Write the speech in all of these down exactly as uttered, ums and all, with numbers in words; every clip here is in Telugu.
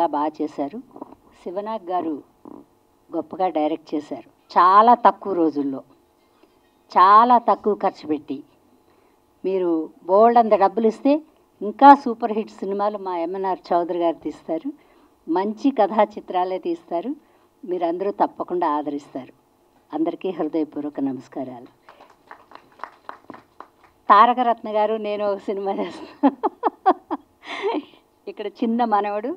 చాలా బాగా చేశారు. శివనాగ్ గారు గొప్పగా డైరెక్ట్ చేశారు. చాలా తక్కువ రోజుల్లో చాలా తక్కువ ఖర్చు పెట్టి మీరు బోల్డ్ అంత డబ్బులు ఇస్తే ఇంకా సూపర్ హిట్ సినిమాలు మా ఎం ఎన్ ఆర్ చౌదరి గారు తీస్తారు. మంచి కథా చిత్రాలే తీస్తారు. మీరందరూ తప్పకుండా ఆదరిస్తారు. అందరికీ హృదయపూర్వక నమస్కారాలు. తారక రత్న గారు నేను ఒక సినిమా చేస్తాను. ఇక్కడ చిన్న మనవడు,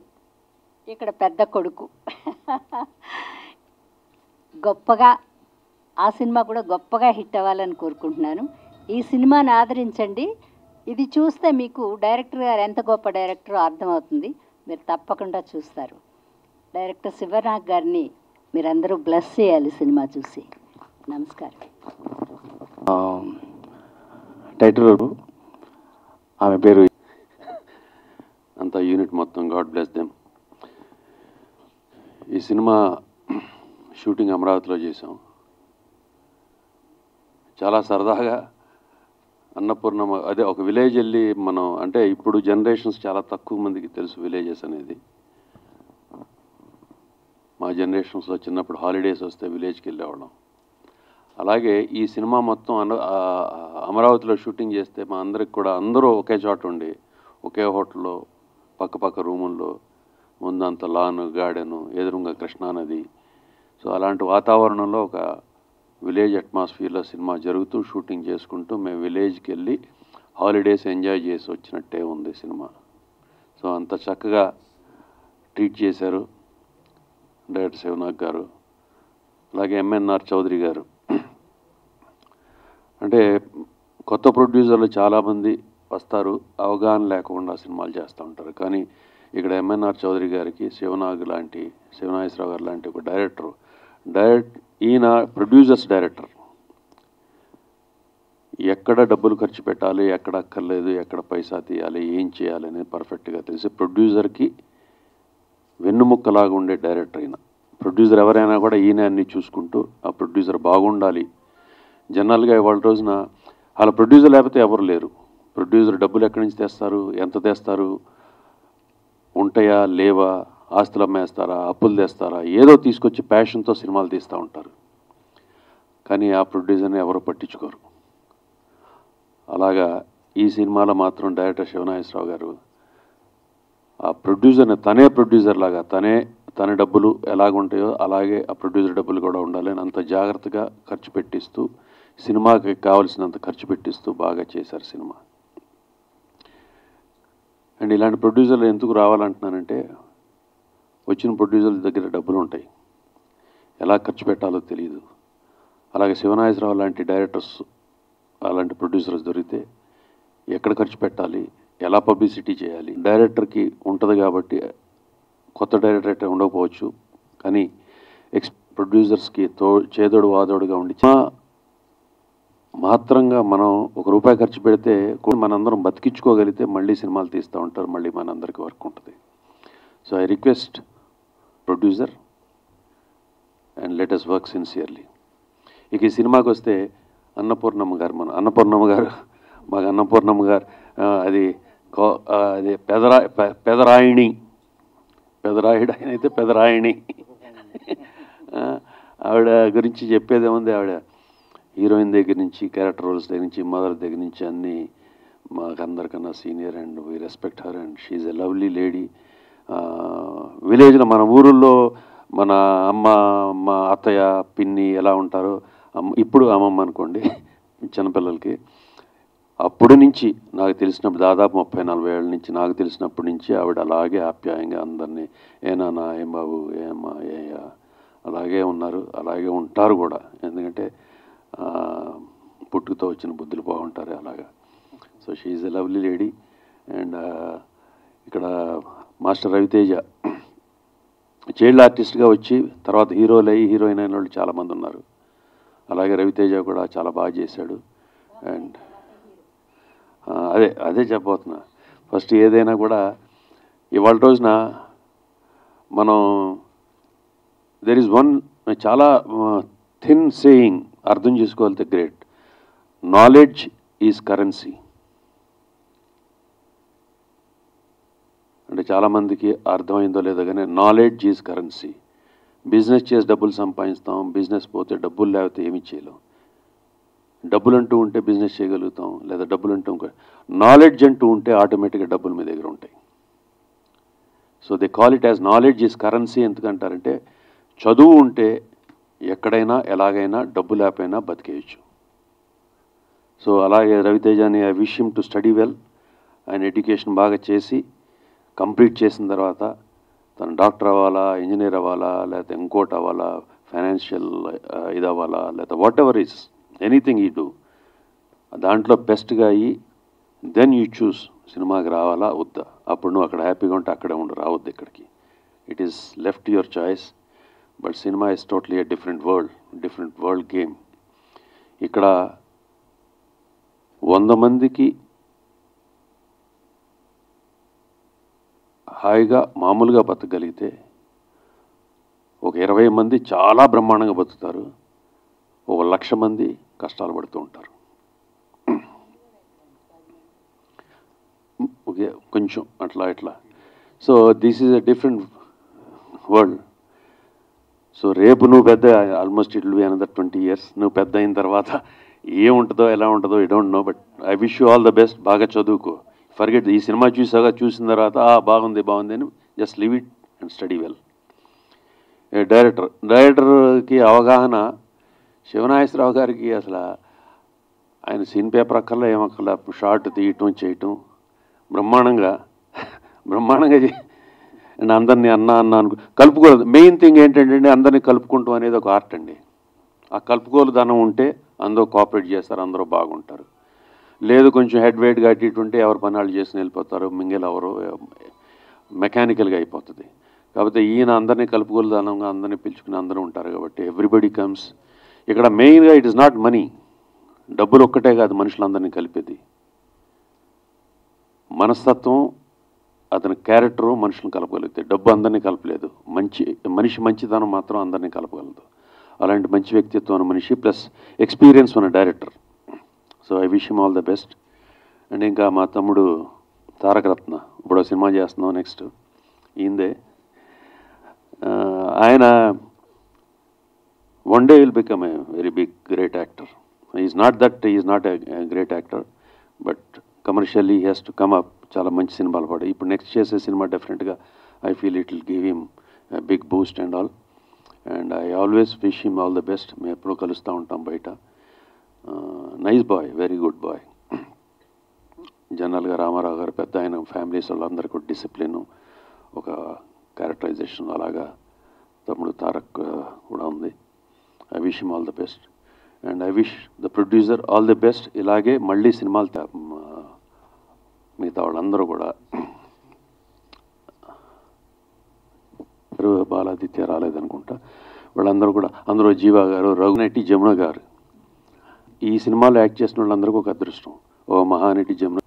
ఇక్కడ పెద్ద కొడుకు. గొప్పగా ఆ సినిమా కూడా గొప్పగా హిట్ అవ్వాలని కోరుకుంటున్నాను. ఈ సినిమాని ఆదరించండి. ఇది చూస్తే మీకు డైరెక్టర్ గారు ఎంత గొప్ప డైరెక్టరో అర్థమవుతుంది. మీరు తప్పకుండా చూస్తారు. డైరెక్టర్ శివనాగ్ గారిని మీరందరూ బ్లెస్ చేయాలి సినిమా చూసి. నమస్కారం. టైటిల్ ఆమె పేరు అంత యూనిట్ మొత్తం గాడ్ బ్లెస్ దెమ్. ఈ సినిమా షూటింగ్ అమరావతిలో చేసాం. చాలా సరదాగా అన్నపూర్ణమ్మ అదే ఒక విలేజ్ వెళ్ళి మనం, అంటే ఇప్పుడు జనరేషన్స్ చాలా తక్కువ మందికి తెలుసు విలేజెస్ అనేది. మా జనరేషన్స్లో చిన్నప్పుడు హాలిడేస్ వస్తే విలేజ్కి వెళ్ళేవాళ్ళం. అలాగే ఈ సినిమా మొత్తం అన్న అమరావతిలో షూటింగ్ చేస్తే మా అందరికి కూడా అందరూ ఒకే చోట ఉండి ఒకే హోటల్లో పక్క పక్క రూముల్లో ముందంత లాను గార్డెను ఎదురుగా కృష్ణానది. సో అలాంటి వాతావరణంలో ఒక విలేజ్ అట్మాస్ఫియర్లో సినిమా జరుగుతూ షూటింగ్ చేసుకుంటూ మేము విలేజ్కి వెళ్ళి హాలిడేస్ ఎంజాయ్ చేసి వచ్చినట్టే ఉంది సినిమా. సో అంత చక్కగా ట్రీట్ చేశారు డైరెక్టర్ శివనాగ్ గారు, అలాగే ఎం ఎన్ ఆర్ చౌదరి గారు. అంటే కొత్త ప్రొడ్యూసర్లు చాలామంది వస్తారు, అవగాహన లేకుండా సినిమాలు చేస్తూ ఉంటారు. కానీ ఇక్కడ ఎం ఎన్ ఆర్ చౌదరి గారికి శివనాగ్ లాంటి శివనాగేశ్వరరావు గారు లాంటి ఒక డైరెక్టరు, డైరెక్ట్ ఈయన ప్రొడ్యూసర్స్ డైరెక్టర్. ఎక్కడ డబ్బులు ఖర్చు పెట్టాలి, ఎక్కడ అక్కర్లేదు, ఎక్కడ పైసా తీయాలి, ఏం చేయాలి అనేది పర్ఫెక్ట్గా తెలిసి ప్రొడ్యూసర్కి వెన్నుముక్కలాగా ఉండే డైరెక్టర్ ఈయన. ప్రొడ్యూసర్ ఎవరైనా కూడా ఈయన అన్నీ చూసుకుంటూ ఆ ప్రొడ్యూసర్ బాగుండాలి. జనరల్గా ఇవాళ రోజున వాళ్ళ ప్రొడ్యూసర్ లేకపోతే ఎవరు లేరు. ప్రొడ్యూసర్ డబ్బులు ఎక్కడి నుంచి తెస్తారు, ఎంత తెస్తారు, ఉంటాయా లేవా, ఆస్తులు అమ్మేస్తారా, అప్పులు తెస్తారా, ఏదో తీసుకొచ్చి ప్యాషన్తో సినిమాలు తీస్తూ ఉంటారు. కానీ ఆ ప్రొడ్యూసర్ని ఎవరో పట్టించుకోరు. అలాగా ఈ సినిమాలో మాత్రం డైరెక్టర్ శివనాగేశ్వరరావు గారు ఆ ప్రొడ్యూసర్ని తనే ప్రొడ్యూసర్ లాగా, తనే తన డబ్బులు ఎలాగుంటాయో అలాగే ఆ ప్రొడ్యూసర్ డబ్బులు కూడా ఉండాలని అంత జాగ్రత్తగా ఖర్చు పెట్టిస్తూ సినిమాకి కావాల్సినంత ఖర్చు పెట్టిస్తూ బాగా చేశారు సినిమా. అండ్ ఇలాంటి ప్రొడ్యూసర్లు ఎందుకు రావాలంటున్నానంటే వచ్చిన ప్రొడ్యూసర్ల దగ్గర డబ్బులు ఉంటాయి, ఎలా ఖర్చు పెట్టాలో తెలియదు. అలాగే శివనాగేశ్వరరావు లాంటి డైరెక్టర్స్ అలాంటి ప్రొడ్యూసర్స్ దొరికితే ఎక్కడ ఖర్చు పెట్టాలి, ఎలా పబ్లిసిటీ చేయాలి. డైరెక్టర్కి ఉంటుంది కాబట్టి కొత్త డైరెక్టర్ అయితే ఉండకపోవచ్చు, కానీ ఎక్స్ ప్రొడ్యూసర్స్కి తో చేదోడు వాదోడుగా ఉండి మాత్రంగా మనం ఒక రూపాయి ఖర్చు పెడితే మనందరం బతికించుకోగలిగితే మళ్ళీ సినిమాలు తీస్తూ ఉంటారు, మళ్ళీ మనందరికీ వర్క్ ఉంటుంది. So I request producer and let us work sincerely. ఇక ఈ సినిమాకి వస్తే అన్నపూర్ణమ్మ గారు, మన అన్నపూర్ణమ్మ గారు మాకు అన్నపూర్ణమ్మ గారు అది కో అది పెదరా పెదరాయిణి పెదరాయుడు ఆయన అయితే పెదరాయిణి. ఆవిడ గురించి చెప్పేదేముంది, ఆవిడ హీరోయిన్ దగ్గర నుంచి క్యారెక్టర్ రోల్స్ దగ్గర నుంచి మదర్ దగ్గర నుంచి అన్నీ మాకు అందరికన్నా senior and we respect her and she is a lovely lady. విలేజ్లో మన ఊరుల్లో మన అమ్మ అమ్మ అత్తయ్య పిన్ని ఎలా ఉంటారో, ఇప్పుడు అమ్మమ్మ అనుకోండి చిన్నపిల్లలకి, అప్పుడు నుంచి నాకు తెలిసినప్పుడు దాదాపు ముప్పై నలభై ఏళ్ళ నుంచి నాకు తెలిసినప్పటి నుంచి ఆవిడ అలాగే ఆప్యాయంగా అందరినీ ఏనా నా ఏం బాబు ఏమ్మా ఏయ అలాగే ఉన్నారు, అలాగే ఉంటారు కూడా. ఎందుకంటే పుట్టుకతో వచ్చిన బుద్ధులు బాగుంటారు అలాగా. So she is a lovely lady. And ఇక్కడ మాస్టర్ రవితేజ చైల్డ్ ఆర్టిస్ట్గా వచ్చి తర్వాత హీరోలు అయ్యి హీరోయిన్ అయిన వాళ్ళు చాలామంది ఉన్నారు. అలాగే రవితేజ కూడా చాలా బాగా చేశాడు. అండ్ అదే అదే చెప్పబోతున్నా, ఫస్ట్ ఏదైనా కూడా ఇవాళ రోజున మనం దెర్ ఈజ్ వన్ చాలా థిన్ సేయింగ్ అర్థం చేసుకోవాలి, గ్రేట్ నాలెడ్జ్ ఈజ్ కరెన్సీ. అంటే అంటే చాలామందికి అర్థమైందో లేదో కానీ నాలెడ్జ్ ఈజ్ కరెన్సీ. బిజినెస్ చేసి డబ్బులు సంపాదిస్తాం, బిజినెస్ పోతే డబ్బులు లేకపోతే ఏమి చేయలేం. డబ్బులు అంటూ ఉంటే బిజినెస్ చేయగలుగుతాం, లేదా డబ్బులు అంటూ నాలెడ్జ్ అంటూ ఉంటే ఆటోమేటిక్గా డబ్బులు మీ దగ్గర ఉంటాయి. So they call it as knowledge is currency. ఎందుకంటారంటే చదువు ఉంటే ఎక్కడైనా ఎలాగైనా డబ్బు లేకపోయినా బతికేయచ్చు. సో అలాగే రవితేజని I wish him to study well. ఆయన ఎడ్యుకేషన్ బాగా చేసి కంప్లీట్ చేసిన తర్వాత తను డాక్టర్ అవ్వాలా, ఇంజనీర్ అవ్వాలా, లేకపోతే ఇంకోటి అవ్వాలా, ఫైనాన్షియల్ ఇది అవ్వాలా, లేకపోతే whatever is anything you do దాంట్లో బెస్ట్గా అయ్యి దెన్ యూ చూస్ సినిమాకి రావాలా వద్దా. అప్పుడు నువ్వు అక్కడ హ్యాపీగా ఉంటే అక్కడే ఉండు, రావద్దు ఇక్కడికి. It is left your choice. But cinema is totally a different world, different world game. ఇక్కడ వంద మందికి హాయిగా మామూలుగా బతకగలిగితే ఒక ఇరవై మంది చాలా బ్రహ్మాండంగా బతుకుతారు, ఒక లక్ష మంది కష్టాలు పడుతూ ఉంటారు. ఓకే, కొంచెం అట్లా ఇట్లా. So this is a different world. So రేపు నువ్వు పెద్ద, almost it will be another twenty years, నువ్వు పెద్ద అయిన తర్వాత ఏముంటుందో ఎలా ఉంటుందో I don't know. But I wish you all the best. బాగా చదువుకో, ఫర్గెట్ ఈ సినిమా చూసాక చూసిన తర్వాత ఆ బాగుంది బాగుంది అని just live it and study well. Director డైరెక్టర్కి అవగాహన శివనాగేశ్వరరావు గారికి అసలు ఆయన సీన్ పేపర్ అక్కర్లా ఏమక్కర్లా, షార్ట్ తీయటం చేయటం బ్రహ్మాండంగా బ్రహ్మాండంగా చే అండ్ అందరినీ అన్న అన్న అనుకో కలుపుకోలేదు. మెయిన్ థింగ్ ఏంటంటే అందరినీ కలుపుకుంటాం అనేది ఒక ఆర్ట్ అండి. ఆ కలుపుకోలు ధనం ఉంటే అందరూ కోఆపరేట్ చేస్తారు, అందరూ బాగుంటారు. లేదు కొంచెం హెడ్ వెయిట్గా అట్టింటే ఎవరు పని వాళ్ళు చేసి వెళ్ళిపోతారు, మింగిల్ ఎవరు మెకానికల్గా అయిపోతుంది. కాకపోతే ఈయన అందరినీ కలుపుకోలుదానంగా అందరినీ పిలుచుకుని అందరూ ఉంటారు కాబట్టి ఎవ్రీబడి కమ్స్. ఇక్కడ మెయిన్గా ఇట్ ఇస్ నాట్ మనీ, డబ్బులు ఒక్కటే కాదు మనుషులందరినీ కలిపేది, మనస్తత్వం అతని క్యారెక్టరు మనుషులను కలపగలుగుతాయి. డబ్బు అందరినీ కలపలేదు, మంచి మనిషి మంచితనం మాత్రం అందరినీ కలపగలదు. అలాంటి మంచి వ్యక్తిత్వం ఉన్న మనిషి ప్లస్ ఎక్స్పీరియన్స్ ఉన్న director. So I wish him all the best. And ఇంకా మా తమ్ముడు తారక రత్న, ఇప్పుడు సినిమా చేస్తున్నాం నెక్స్ట్ ఈందే. ఆయన one day will become a very big great actor. Is not that is not a great actor, but commercially he has to come up. చాలా మంచి సినిమాలు పడాయి. ఇప్పుడు నెక్స్ట్ చేసే సినిమా డెఫినెట్గా I feel it will give him big boost and all. And I always wish him all the best. మేము ఎప్పుడూ కలుస్తూ ఉంటాం బయట. Nice boy, very good boy. జనరల్గా రామారావు గారు పెద్ద ఆయన ఫ్యామిలీస్ వాళ్ళందరికీ డిసిప్లిన్ ఒక క్యారెక్టరైజేషన్, అలాగా తమ్ముడు తారక్ కూడా ఉంది. I wish him all the best and I wish the producer all the best. ఇలాగే మళ్ళీ సినిమాలు మిగతా వాళ్ళందరూ కూడా. బాలాదిత్య రాలేదనుకుంటా, వాళ్ళందరూ కూడా, అందరూ జీవా గారు, రఘునటి, జమున గారు. ఈ సినిమాలో యాక్ట్ చేసిన వాళ్ళందరికీ ఒక అదృష్టం, ఓ మహానటి జమున.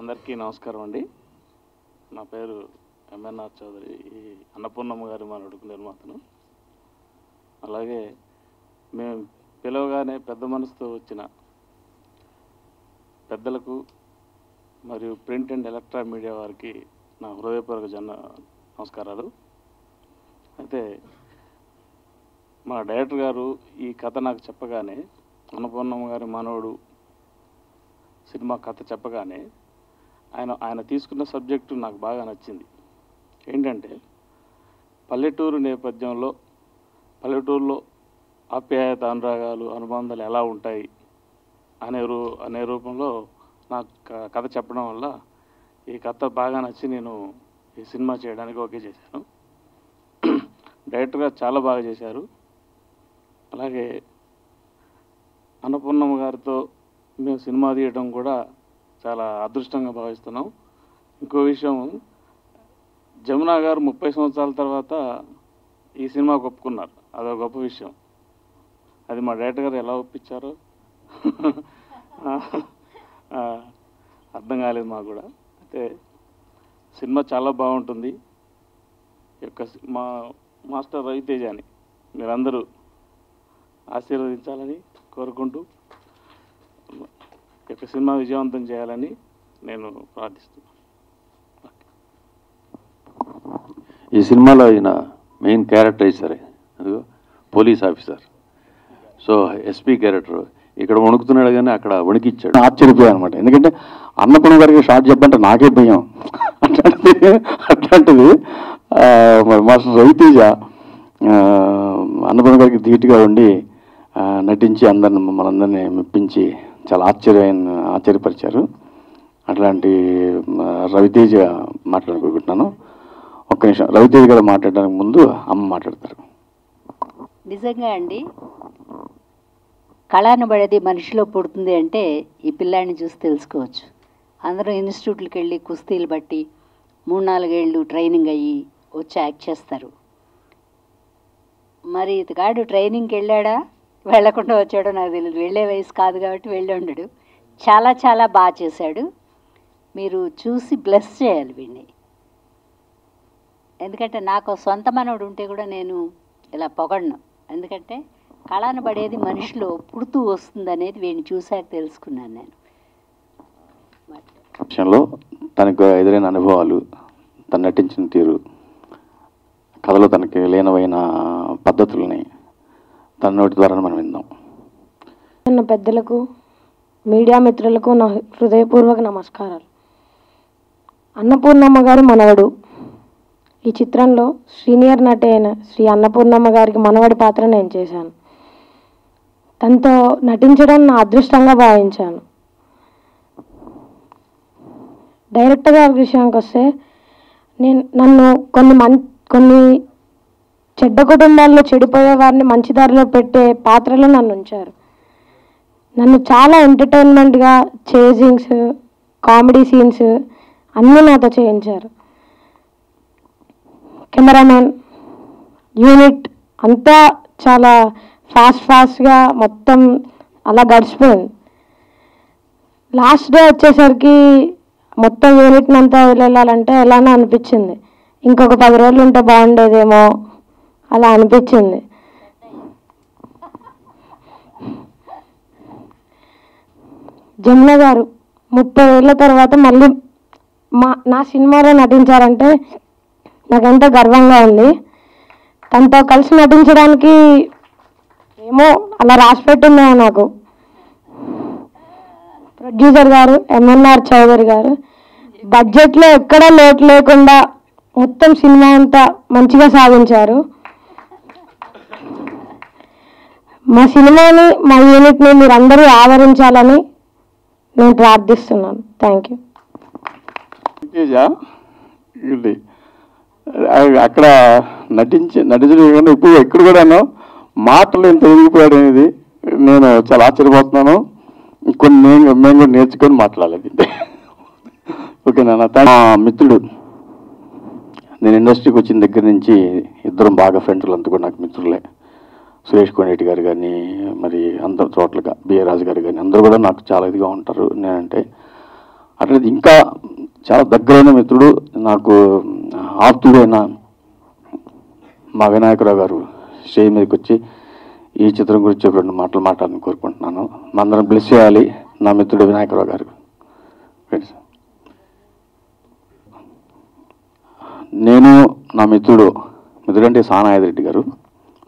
అందరికీ నమస్కారం అండి. నా పేరు M N R Chowdary, Annapurnamma గారి మనవడు నిర్మాతను. అలాగే మేము పిలవగానే పెద్ద మనసుతో వచ్చిన పెద్దలకు మరియు ప్రింట్ అండ్ ఎలక్ట్రానిక్ మీడియా వారికి నా హృదయపూర్వక జన నమస్కారాలు. అయితే మా డైరెక్టర్ గారు ఈ కథ నాకు చెప్పగానే, అన్నపూర్ణమ్మ గారి మనవడు సినిమా కథ చెప్పగానే ఆయన ఆయన తీసుకున్న సబ్జెక్టు నాకు బాగా నచ్చింది. ఏంటంటే పల్లెటూరు నేపథ్యంలో, పల్లెటూరులో ఆప్యాయత, అనురాగాలు, అనుబంధాలు ఎలా ఉంటాయి అనే రూ అనే రూపంలో నాకు కథ చెప్పడం వల్ల ఈ కథ బాగా నచ్చి నేను ఈ సినిమా చేయడానికి ఓకే చేశాను. డైరెక్టర్ గారు చాలా బాగా చేశారు. అలాగే అన్నపూర్ణమ్మ గారితో మేము సినిమా తీయడం కూడా చాలా అదృష్టంగా భావిస్తున్నాం. ఇంకో విషయం, జమునా గారు ముప్పై సంవత్సరాల తర్వాత ఈ సినిమా ఒప్పుకున్నారు, అదొక గొప్ప విషయం. అది మా డైరెక్టర్ గారు ఎలా ఒప్పించారో అర్థం కాలేదు మాకు కూడా. అయితే సినిమా చాలా బాగుంటుంది. యొక్క మా మాస్టర్ రవితేజాని మీరందరూ ఆశీర్వదించాలని కోరుకుంటూ ఈ సినిమా విజయవంతం చేయాలని నేను ప్రార్థిస్తున్నాను. ఈ సినిమాలో ఆయన మెయిన్ క్యారెక్టర్ వేశారు, అదిగో police officer, so SP character. ఇక్కడ వణుకుతున్నాడు కానీ అక్కడ వణికిచ్చాడు. ఆశ్చర్యపోయాను అనమాట. ఎందుకంటే అన్నపూర్ణ గారికి షార్ట్ చెప్పంటే నాకే భయం. అట్లాంటిది అట్లాంటిది మాస్టర్ రవితేజ అన్నపూర్ణ గారికి ధీటుగా ఉండి నటించి అందరిని మనందరినీ మెప్పించి చాలా ఆశ్చర్యం ఆశ్చర్యపరిచారు. అట్లాంటి రవితేజ మాట్లాడుకుంటున్నాను. ఒక్క నిమిషం, రవితేజ గారు మాట్లాడడానికి ముందు అమ్మ మాట్లాడతారు. నిజంగా అండి, కళాను పడేది మనిషిలో పుడుతుంది అంటే ఈ పిల్లాడిని చూసి తెలుసుకోవచ్చు. అందరూ ఇన్స్టిట్యూట్లకు వెళ్ళి కుస్తీలు బట్టి మూడు నాలుగేళ్ళు ట్రైనింగ్ అయ్యి వచ్చి యాక్ట్ చేస్తారు. మరి ఇతగాడు ట్రైనింగ్కి వెళ్ళాడా వెళ్ళకుండా వచ్చాడో నాకు తెలియదు. వెళ్ళే వయసు కాదు కాబట్టి వెళ్ళి ఉండడు. చాలా చాలా బాగా చేశాడు. మీరు చూసి బ్లెస్ చేయాలి వీడిని. ఎందుకంటే నాకు సొంత మనోడు ఉంటే కూడా నేను ఇలా పొగడను. ఎందుకంటే కళను పడేది మనిషిలో పుడుతూ వస్తుంది అనేది వీడిని చూశాక తెలుసుకున్నాను. నేను విషయంలో తనకు ఎదురైన అనుభవాలు, తను నటించిన తీరు, కథలో తనకి లీనమైన పద్ధతులని తన నోటి ద్వారా మనం విందాం. నా పెద్దలకు, మీడియా మిత్రులకు నా హృదయపూర్వక నమస్కారాలు. అన్నపూర్ణమ్మ గారి మనవడు ఈ చిత్రంలో సీనియర్ నటి అయిన శ్రీ అన్నపూర్ణమ్మ గారికి మనవడి పాత్ర నేను చేశాను. తనతో నటించడం నా అదృష్టంగా భావించాను. డైరెక్టర్ గారి విషయానికి వస్తే, నేను నన్ను కొన్ని మన్ కొన్ని చెడ్డ కుటుంబాల్లో చెడిపోయే వారిని మంచి దారిలో పెట్టే పాత్రలో నన్ను ఉంచారు. నన్ను చాలా ఎంటర్టైన్మెంట్గా చేజింగ్స్, కామెడీ సీన్స్ అన్నీ నాతో చేయించారు. కెమెరామెన్, యూనిట్ అంతా చాలా ఫాస్ట్ ఫాస్ట్గా మొత్తం అలా గడిచిపోయింది. లాస్ట్ డే వచ్చేసరికి మొత్తం యూనిట్ని అంతా వెళ్ళాలంటే ఎలానో అనిపించింది. ఇంకొక పది రోజులు ఉంటే బాగుండేదేమో అలా అనిపించింది. జమున గారు ముప్పై ఏళ్ళ తర్వాత మళ్ళీ మా నా సినిమాలో నటించారంటే నాకెంతో గర్వంగా ఉంది. తనతో కలిసి నటించడానికి ఏమో అలా రాసి పెట్టుందా నాకు. ప్రొడ్యూసర్ గారు ఎం ఎన్ ఆర్ చౌదరి గారు బడ్జెట్లో ఎక్కడా లోటు లేకుండా మొత్తం సినిమా అంతా మంచిగా సాగించారు. మా సినిమాని, మా యూనిట్ని మీరందరూ ఆదరించాలని నేను ప్రార్థిస్తున్నాను. Thank you. అక్కడ నటించి నటించడం కాకుండా ఇప్పుడు ఎక్కడ కూడాను మాటలు ఎంత ఎదిగిపోయాడు అనేది నేను చాలా ఆశ్చర్యపోతున్నాను. కొన్ని నేను మేము కూడా నేర్చుకొని మాట్లాడాలి. ఓకే నాన్న. తన మిత్రుడు, నేను ఇండస్ట్రీకి వచ్చిన దగ్గర నుంచి ఇద్దరం బాగా ఫ్రెండ్లు, అంతా కూడా నాకు మిత్రులే. సురేష్ కోనేటి గారు కానీ, మరి అందరు చోట్లగా బిఆర్ రాజు గారు కానీ, అందరూ కూడా నాకు చాలా ఇదిగా ఉంటారు నేనంటే. అట్లా ఇంకా చాలా దగ్గరైన మిత్రుడు నాకు ఆప్తుడైన మా వినాయకరావు గారు స్టేజ్ మీదకి వచ్చి ఈ చిత్రం గురించి రెండు మాటలు మాట్లాడాలని కోరుకుంటున్నాను. మా అందరం బ్లెస్ చేయాలి నా మిత్రుడు వినాయకరావు గారు. నేను నా మిత్రుడు మిత్రుడు అంటే సానాయదరెడ్డి గారు.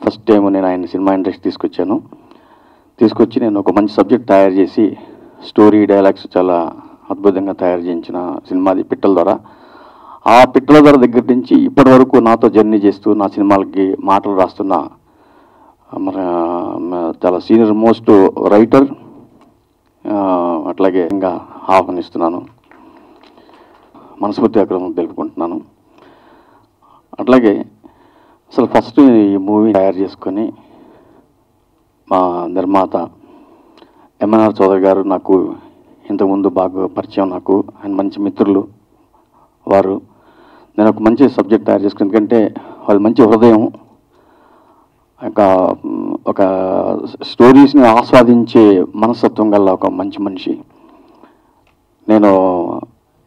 ఫస్ట్ టైం నేను ఆయన సినిమా ఇండస్ట్రీ తీసుకొచ్చాను. తీసుకొచ్చి నేను ఒక మంచి సబ్జెక్ట్ తయారు చేసి స్టోరీ, డైలాగ్స్ చాలా అద్భుతంగా తయారు చేయించిన సినిమాది పిట్టల ద్వారా. ఆ పిట్టల ద్వారా దగ్గర నుంచి ఇప్పటి వరకు నాతో జర్నీ చేస్తూ నా సినిమాలకి మాటలు రాస్తున్న మన చాలా సీనియర్ మోస్ట్ రైటర్, అట్లాగే ఇంకా ఆహ్వానిస్తున్నాను. మనస్ఫూర్తి అక్రమం తెలుపుకుంటున్నాను. అట్లాగే అసలు ఫస్ట్ ఈ మూవీ తయారు చేసుకొని మా నిర్మాత ఎం ఎన్ ఆర్ చౌదరి గారు నాకు ఇంతకుముందు బాగా పరిచయం. నాకు ఆయన మంచి మిత్రులు వారు. నేను ఒక మంచి సబ్జెక్ట్ తయారు చేసుకుని, ఎందుకంటే వాళ్ళు మంచి హృదయం, ఇంకా ఒక స్టోరీస్ని ఆస్వాదించే మనస్తత్వం గల ఒక మంచి మనిషి. నేను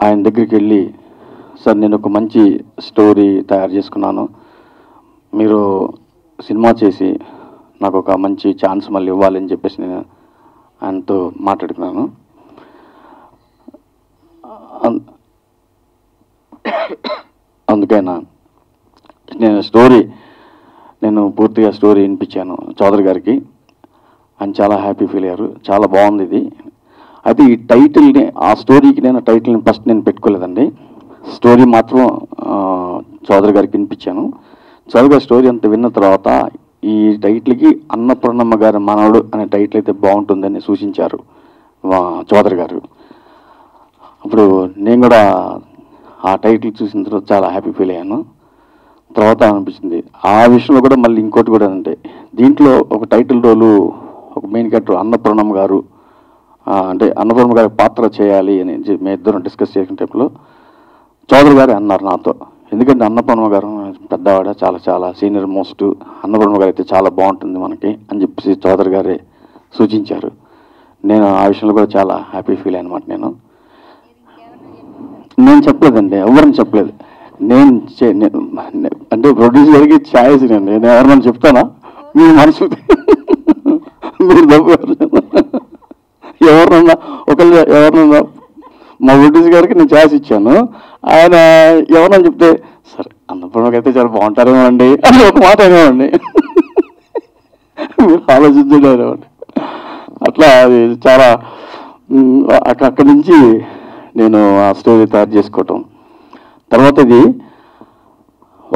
ఆయన దగ్గరికి వెళ్ళి, సార్ నేను ఒక మంచి స్టోరీ తయారు చేసుకున్నాను, మీరు సినిమా చేసి నాకు ఒక మంచి ఛాన్స్ మళ్ళీ ఇవ్వాలని చెప్పేసి నేను ఆయనతో మాట్లాడుకున్నాను. అందుకైనా నేను స్టోరీ నేను పూర్తిగా స్టోరీ వినిపించాను చౌదరి గారికి. ఆయన చాలా హ్యాపీ ఫీల్ అయ్యారు, చాలా బాగుంది ఇది. అయితే ఈ టైటిల్ని, ఆ స్టోరీకి నేను టైటిల్ని ఫస్ట్ నేను పెట్టుకోలేదండి. స్టోరీ మాత్రం చౌదరి గారికి వినిపించాను. చౌదరి గారి స్టోరీ అంత విన్న తర్వాత ఈ టైటిల్కి అన్నపూర్ణమ్మ గారి మనవడు అనే టైటిల్ అయితే బాగుంటుందని సూచించారు చౌదరి గారు. అప్పుడు నేను కూడా ఆ టైటిల్ చూసిన తర్వాత చాలా హ్యాపీ ఫీల్ అయ్యాను. తర్వాత అనిపించింది ఆ విషయంలో కూడా మళ్ళీ ఇంకోటి కూడా అంటే దీంట్లో ఒక టైటిల్ రోలు ఒక మెయిన్ క్యారెక్టర్ అన్నపూర్ణమ్మ గారు అంటే అన్నపూర్ణమ్మ గారి పాత్ర చేయాలి అని మేము ఇద్దరం డిస్కస్ చేసిన టైంలో చౌదరి గారు అన్నారు నాతో, ఎందుకంటే అన్నపూర్ణమ్మ గారు పెద్దవాడ, చాలా చాలా సీనియర్ మోస్ట్, అన్నపూర్ణమ్మ గారు అయితే చాలా బాగుంటుంది మనకి అని చెప్పేసి చౌదరి గారే సూచించారు. నేను ఆ విషయంలో కూడా చాలా హ్యాపీ ఫీల్ అనమాట. నేను నేను చెప్పలేదండి, ఎవరిని చెప్పలేదు. నేను అంటే ప్రొడ్యూసర్కి ఛాయిస్ నేను నేను ఎవరినైనా చెప్తానా? మీ మనసు మీరు డబ్బు ఎవరినన్నా ఒకళ్ళు ఎవరినన్నా మా ప్రొడ్యూసర్ గారికి నేను ఛాయిస్ ఇచ్చాను. ఆయన ఎవరన్నా చెప్తే సరే అన్నపూర్ణకైతే చాలా బాగుంటారేమో అండి అని ఒక మాట అనేవాడిని. మీరు ఆలోచించండి అట్లా. అది చాలా అక్కడి నుంచి నేను ఆ స్టోరీ తయారు చేసుకోవటం. తర్వాత ఇది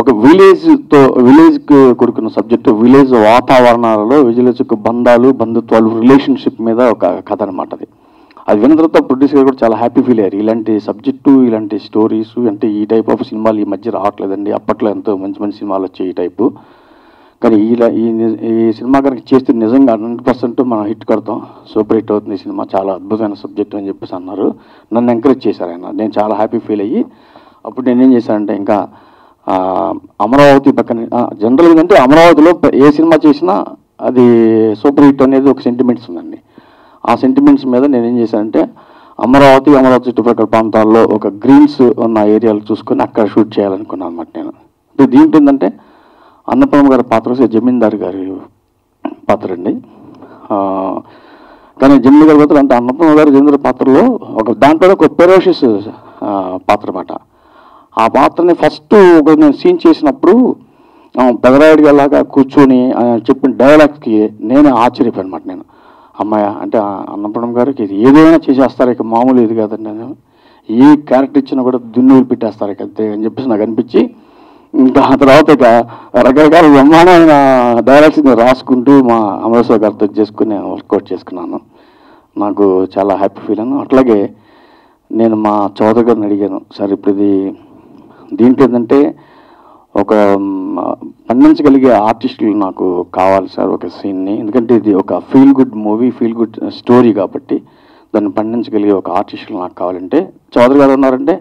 ఒక విలేజ్తో విలేజ్కి కొడుకున్న సబ్జెక్టు, విలేజ్ వాతావరణాలలో విలేజ్ యొక్క బంధాలు, బంధుత్వాలు, రిలేషన్షిప్ మీద ఒక కథ అనమాట అది. అది విన్న తర్వాత ప్రొడ్యూసర్ కూడా చాలా హ్యాపీ ఫీల్ అయ్యారు. ఇలాంటి సబ్జెక్టు, ఇలాంటి స్టోరీస్ అంటే ఈ టైప్ ఆఫ్ సినిమాలు ఈ మధ్య రావట్లేదండి. అప్పట్లో ఎంతో మంచి మంచి సినిమాలు వచ్చాయి ఈ టైపు, కానీ ఇలా ఈ ఈ సినిమా కనుక చేస్తే నిజంగా హండ్రెడ్ పర్సెంట్ మనం హిట్ కడతాం, సూపర్ హిట్ అవుతుంది ఈ సినిమా, చాలా అద్భుతమైన సబ్జెక్టు అని చెప్పేసి అన్నారు. నన్ను ఎంకరేజ్ చేశారు ఆయన. నేను చాలా హ్యాపీ ఫీల్ అయ్యి అప్పుడు నేనేం చేశానంటే ఇంకా అమరావతి పక్కన జనరల్గా అంటే అమరావతిలో ఏ సినిమా చేసినా అది సూపర్ హిట్ అనేది ఒక సెంటిమెంట్స్ ఉందండి. ఆ సెంటిమెంట్స్ మీద నేనేం చేశానంటే అమరావతి అమరావతి చుట్టుపక్కల ప్రాంతాల్లో ఒక గ్రీన్స్ ఉన్న ఏరియాలు చూసుకొని అక్కడ షూట్ చేయాలనుకున్నాను అనమాట నేను. అంటే దీంట్లో ఏంటంటే అన్నపూర్ణ గారి పాత్ర జమీందారు గారి పాత్ర అండి. కానీ జమీందారు గారి పాత్ర అంటే అన్నపూర్ణ గారు జమీందారు పాత్రలో ఒక దాంట్లో ఒక పెరోషిస్ పాత్ర అన్నమాట. ఆ పాత్రని ఫస్ట్ ఒక నేను సీన్ చేసినప్పుడు పెదరాయుడిగా లాగా కూర్చొని చెప్పిన డైలాగ్స్కి నేనే ఆశ్చర్యపోయాను అనమాట. నేను అమ్మాయ అంటే అన్నపూర్ణమ్మ గారికి ఇది ఏదైనా చేసేస్తారు, ఇక మామూలు ఇది కాదండి, నేను ఏ క్యారెక్టర్ ఇచ్చినా కూడా దున్నులు పెట్టేస్తారు అంతే అని చెప్పేసి నాకు అనిపించి ఇంకా తర్వాత ఇక రకరకాల బ్రహ్మాండమైన డైలాగ్స్ నేను రాసుకుంటూ మా అమరేశ్వర్ గారితో చేసుకుని నేను వర్కౌట్ చేసుకున్నాను. నాకు చాలా హ్యాపీ ఫీల్ అను. అట్లాగే నేను మా చౌదరి గారిని అడిగాను, సార్ ఇప్పుడు ఇది దీంట్లో ఏంటంటే ఒక పండించగలిగే ఆర్టిస్టులు నాకు కావాలి సార్ ఒక సీన్ని, ఎందుకంటే ఇది ఒక feel good movie, feel good story కాబట్టి దాన్ని పండించగలిగే ఒక ఆర్టిస్టులు నాకు కావాలంటే చౌదరి గారు ఉన్నారంటే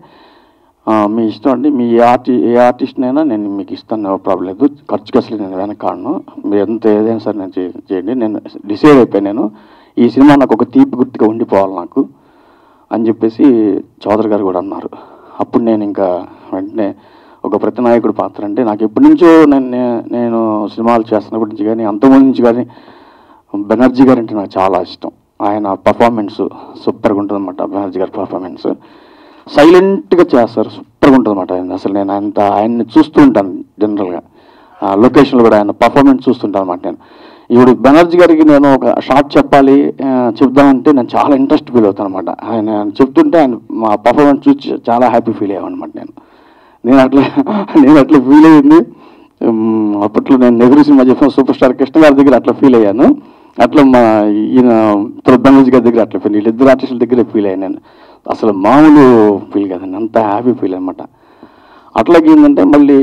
మీ ఇష్టం అండి, మీ ఆర్టి ఏ ఆర్టిస్ట్నైనా నేను మీకు ఇస్తాను, ప్రాబ్లం లేదు, ఖర్చుకి అసలు నేను వెనకాడను, మీరు ఎంత ఏదైనా సరే నేను చేయండి, నేను డిసైడ్ అయిపోయాను, నేను ఈ సినిమా నాకు ఒక తీపి గుర్తుగా ఉండిపోవాలి నాకు అని చెప్పేసి చౌదరి గారు కూడా అన్నారు. అప్పుడు నేను ఇంకా వెంటనే ఒక ప్రతినాయకుడి పాత్ర అంటే నాకు ఎప్పటి నుంచో నేను నేను సినిమాలు చేస్తున్నప్పటి నుంచి కానీ అంతకుముందు నుంచి కానీ బెనర్జీ గారు అంటే నాకు చాలా ఇష్టం. ఆయన పర్ఫార్మెన్స్ సూపర్గా ఉంటుంది అనమాట. బెనర్జీ గారి పర్ఫార్మెన్స్ సైలెంట్గా చేస్తారు, సూపర్గా ఉంటుంది అనమాట. ఆయన అసలు నేను అంత ఆయన్ని చూస్తూ ఉంటాను జనరల్గా లొకేషన్లో కూడా ఆయన పర్ఫార్మెన్స్ చూస్తుంటాను అనమాట. నేను ఇప్పుడు బెనర్జీ గారికి నేను ఒక షార్ట్ చెప్పాలి చెప్దామంటే నేను చాలా ఇంట్రెస్ట్ ఫీల్ అవుతాను అనమాట. ఆయన చెప్తుంటే ఆయన మా పర్ఫార్మెన్స్ చూసి చాలా హ్యాపీ ఫీల్ అయ్యాను అనమాట. నేను నేను అట్లా నేను అట్లా ఫీల్ అయ్యింది అప్పట్లో నేను నెహ్రూ సినిమా చేసిన సూపర్ స్టార్ కృష్ణ గారి దగ్గర అట్లా ఫీల్ అయ్యాను, అట్లా మా ఈయన బెనర్జీ గారి దగ్గర అట్లా ఫీల్, వీళ్ళిద్దరు ఆర్టిస్టుల దగ్గర ఫీల్ అయ్యాను నేను. అసలు మామూలు ఫీల్ కదండి, అంత హ్యాపీ ఫీల్ అనమాట. అట్లాగే ఏంటంటే మళ్ళీ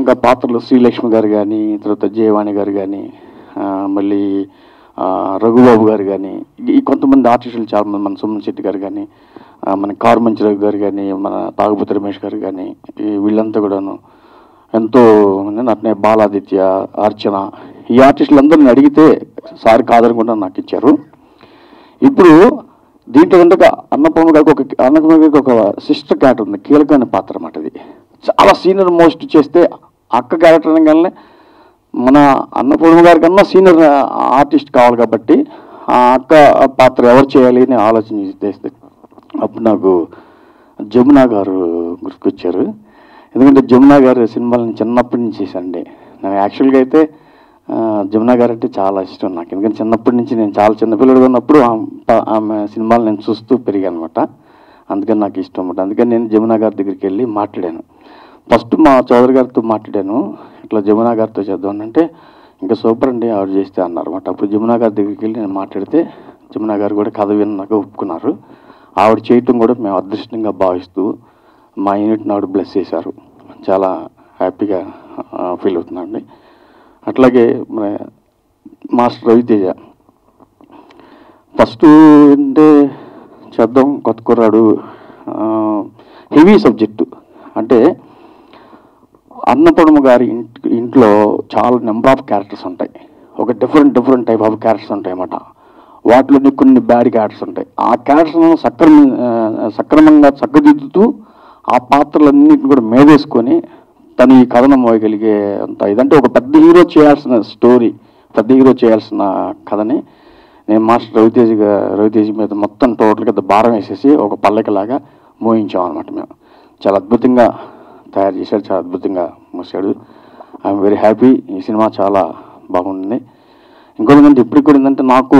ఇంకా పాత్రలు శ్రీలక్ష్మి గారు కానీ, తర్వాత జయవాణి గారు కానీ, మళ్ళీ రఘుబాబు గారు కానీ, ఈ కొంతమంది ఆర్టిస్టులు చాలామంది మన సుమన్ శెట్టి గారు కానీ, మన కారు మంచి రఘు గారు కానీ, మన తాగుబోతు రమేష్ గారు కానీ, వీళ్ళంతా కూడాను ఎంతో అట్నే బాలాదిత్య, అర్చన, ఈ ఆర్టిస్టులందరిని అడిగితే సార్ కాదనకుండా నాకు ఇచ్చారు. ఇప్పుడు దీంట్లో కనుక అన్నపూర్ణ గారికి ఒక అన్నపూర్ణ గారికి ఒక సిస్టర్ క్యారెక్టర్ ఉంది, కీలకమైన పాత్ర అన్నమాట. అది చాలా సీనియర్ మోస్ట్ చేస్తే అక్క క్యారెక్టర్ అనగానే మన అన్నపూర్ణ గారి కన్నా సీనియర్ ఆర్టిస్ట్ కావాలి కాబట్టి ఆ అక్క పాత్ర ఎవరు చేయాలి అని ఆలోచన చేస్తే అప్పుడు నాకు జమునా గారు గుర్తుకొచ్చారు. ఎందుకంటే జమునా గారి సినిమాలని చిన్నప్పటి నుంచి చేశానండి. నాకు యాక్చువల్గా అయితే జమునా గారు అంటే చాలా ఇష్టం నాకు. ఎందుకంటే చిన్నప్పటి నుంచి నేను చాలా చిన్నపిల్లడు ఉన్నప్పుడు ఆమె సినిమాలు నేను చూస్తూ పెరిగాను అనమాట. అందుకని నాకు ఇష్టం అనమాట. అందుకని నేను జమునా గారి దగ్గరికి వెళ్ళి మాట్లాడాను. ఫస్ట్ మా చౌదరి గారితో మాట్లాడాను, ఇట్లా జమునా గారితో చేద్దాం అంటే ఇంకా సూపర్ అండి ఆవిడ చేస్తే అన్నారు అనమాట. అప్పుడు జమునా గారి దగ్గరికి వెళ్ళి నేను మాట్లాడితే జమునా గారు కూడా కథ విన్నాక ఒప్పుకున్నారు. ఆవిడ చేయటం కూడా మేము అదృష్టంగా భావిస్తూ మా యూనిట్ని ఆవిడ బ్లెస్ చేశారు. చాలా హ్యాపీగా ఫీల్ అవుతున్నాండి. అట్లాగే మన మాస్టర్ రవితేజ ఫస్ట్ అంటే చేద్దాం కొత్త కుర్రాడు, హెవీ సబ్జెక్టు అంటే అన్నపూర్ణమ్మ గారి ఇంటి ఇంట్లో చాలా నెంబర్ ఆఫ్ క్యారెక్టర్స్ ఉంటాయి. ఒక different different type of characters ఉంటాయి అన్నమాట. వాటిలోని కొన్ని బ్యాడ్ క్యారెక్టర్స్ ఉంటాయి. ఆ క్యారెక్టర్స్ను సక్రమ సక్రమంగా చక్కదిద్దుతూ ఆ పాత్రలన్నింటిని కూడా మేవేసుకొని తను ఈ కథనం మోయగలిగే అంత ఇదంటే ఒక పెద్ద హీరో చేయాల్సిన స్టోరీ, పెద్ద హీరో చేయాల్సిన కథని నేను మాస్టర్ రవితేజ రవితేజ మీద మొత్తం టోటల్గా భారం వేసేసి ఒక పల్లకిలాగా మోయించాం అనమాట. మేము చాలా అద్భుతంగా తయారు చేశాడు, చాలా అద్భుతంగా మోసాడు. I'm very happy. ఈ సినిమా చాలా బాగుంది. ఇంకొకటి ఇప్పటికి కూడా ఏంటంటే నాకు